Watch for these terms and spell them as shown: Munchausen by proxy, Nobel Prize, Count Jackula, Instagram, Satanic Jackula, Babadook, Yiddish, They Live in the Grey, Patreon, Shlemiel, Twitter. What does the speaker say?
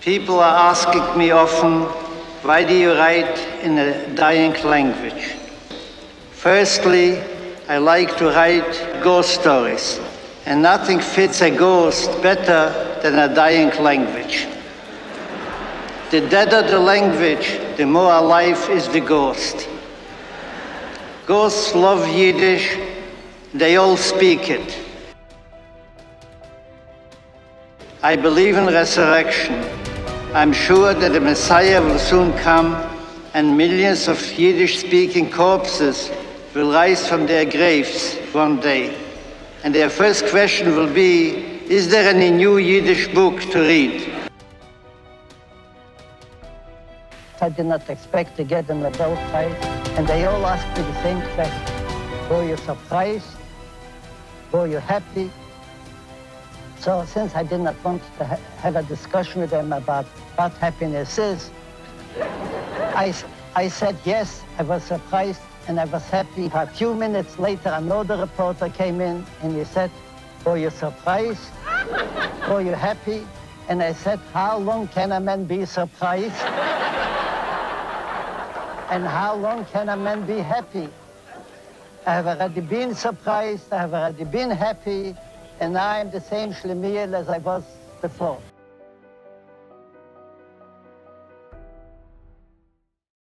People are asking me often, why do you write in a dying language? Firstly, I like to write ghost stories, and nothing fits a ghost better than a dying language. The deader the language, the more alive is the ghost. Ghosts love Yiddish, they all speak it. I believe in resurrection. I'm sure that the Messiah will soon come and millions of Yiddish-speaking corpses will rise from their graves one day. And their first question will be, is there any new Yiddish book to read? I did not expect to get a Nobel Prize, and they all asked me the same question. Were you surprised? Were you happy? So since I did not want to have a discussion with them about what happiness is, I said yes, I was surprised and I was happy. A few minutes later, another reporter came in and he said, were you surprised? Were you happy? And I said, how long can a man be surprised? And how long can a man be happy? I have already been surprised, I have already been happy, and I am the same Shlemiel as I was before.